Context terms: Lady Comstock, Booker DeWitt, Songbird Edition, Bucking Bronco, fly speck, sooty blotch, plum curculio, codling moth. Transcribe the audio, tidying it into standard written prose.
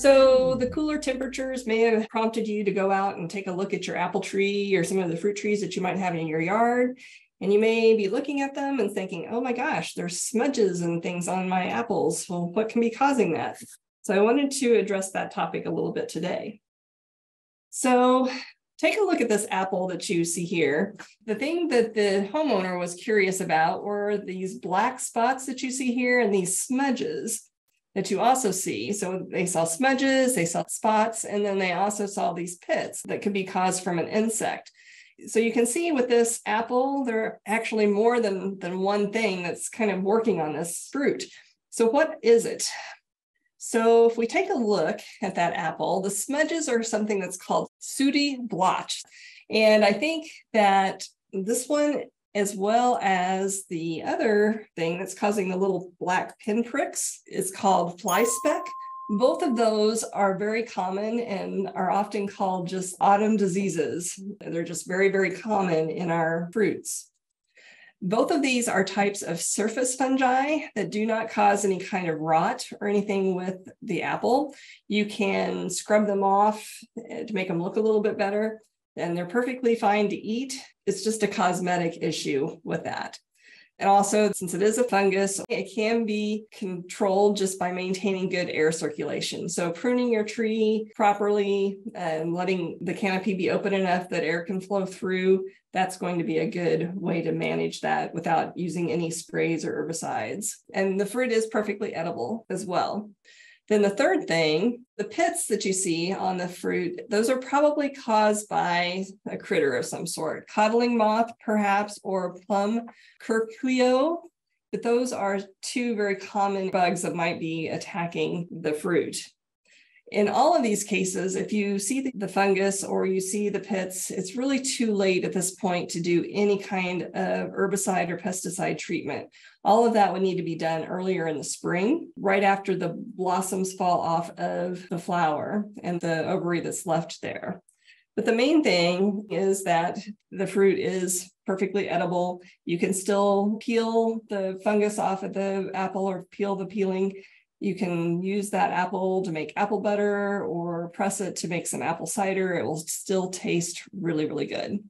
So the cooler temperatures may have prompted you to go out and take a look at your apple tree or some of the fruit trees that you might have in your yard. And you may be looking at them and thinking, oh my gosh, there's smudges and things on my apples. Well, what can be causing that? So I wanted to address that topic a little bit today. So take a look at this apple that you see here. The thing that the homeowner was curious about were these black spots that you see here and these smudges that you also see. So they saw smudges, they saw spots, and then they also saw these pits that could be caused from an insect. So you can see with this apple, there are actually more than one thing that's kind of working on this fruit. So what is it? So if we take a look at that apple, the smudges are something that's called sooty blotch. And I think that this one, as well as the other thing that's causing the little black pinpricks, is called fly speck. Both of those are very common and are often called just autumn diseases. They're just very, very common in our fruits. Both of these are types of surface fungi that do not cause any kind of rot or anything with the apple. You can scrub them off to make them look a little bit better, and they're perfectly fine to eat. It's just a cosmetic issue with that. And also, since it is a fungus, it can be controlled just by maintaining good air circulation. So pruning your tree properly and letting the canopy be open enough that air can flow through, that's going to be a good way to manage that without using any sprays or herbicides. And the fruit is perfectly edible as well. Then the third thing, the pits that you see on the fruit, those are probably caused by a critter of some sort, codling moth perhaps, or plum curculio, but those are two very common bugs that might be attacking the fruit. In all of these cases, if you see the fungus or you see the pits, it's really too late at this point to do any kind of herbicide or pesticide treatment. All of that would need to be done earlier in the spring, right after the blossoms fall off of the flower and the ovary that's left there. But the main thing is that the fruit is perfectly edible. You can still peel the fungus off of the apple or peel the peeling. You can use that apple to make apple butter or press it to make some apple cider. It will still taste really, really good.